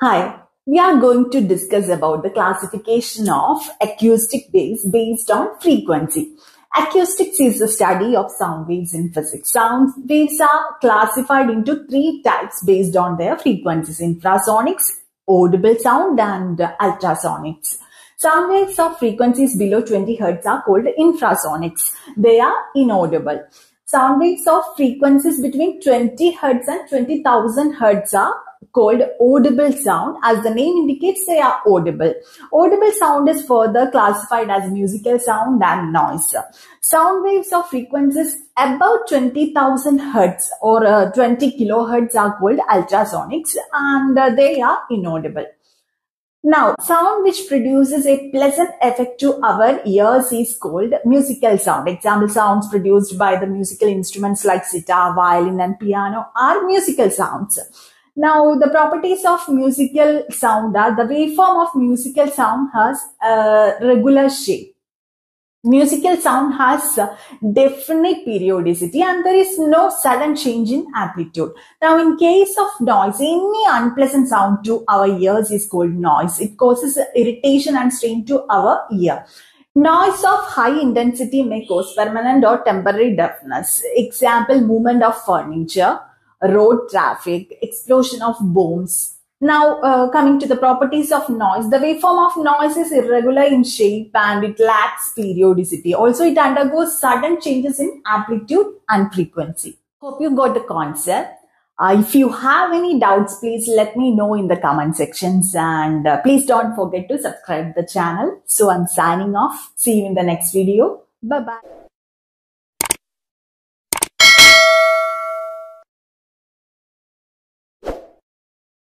Hi, we are going to discuss about the classification of acoustic waves based on frequency. Acoustics is the study of sound waves in physics. Sound waves are classified into three types based on their frequencies: infrasonics, audible sound, and ultrasonics. Sound waves of frequencies below 20 Hz are called infrasonics. They are inaudible. Sound waves of frequencies between 20 Hz and 20,000 Hz are called audible sound. As the name indicates, they are audible. Audible sound is further classified as musical sound and noise. Sound waves of frequencies above 20,000 Hz or 20 kHz are called ultrasonics, and they are inaudible. Now, sound which produces a pleasant effect to our ears is called musical sound. Example sounds produced by the musical instruments like sitar, violin and piano are musical sounds. Now, the properties of musical sound are the waveform of musical sound has a regular shape. Musical sound has definite periodicity and there is no sudden change in amplitude. Now, in case of noise, any unpleasant sound to our ears is called noise. It causes irritation and strain to our ear. Noise of high intensity may cause permanent or temporary deafness. Example, movement of furniture, road traffic, explosion of bombs. Now, coming to the properties of noise, the waveform of noise is irregular in shape and it lacks periodicity. Also, it undergoes sudden changes in amplitude and frequency. Hope you got the concept. If you have any doubts, please let me know in the comment sections, and please don't forget to subscribe the channel. So I'm signing off. See you in the next video. Bye-bye.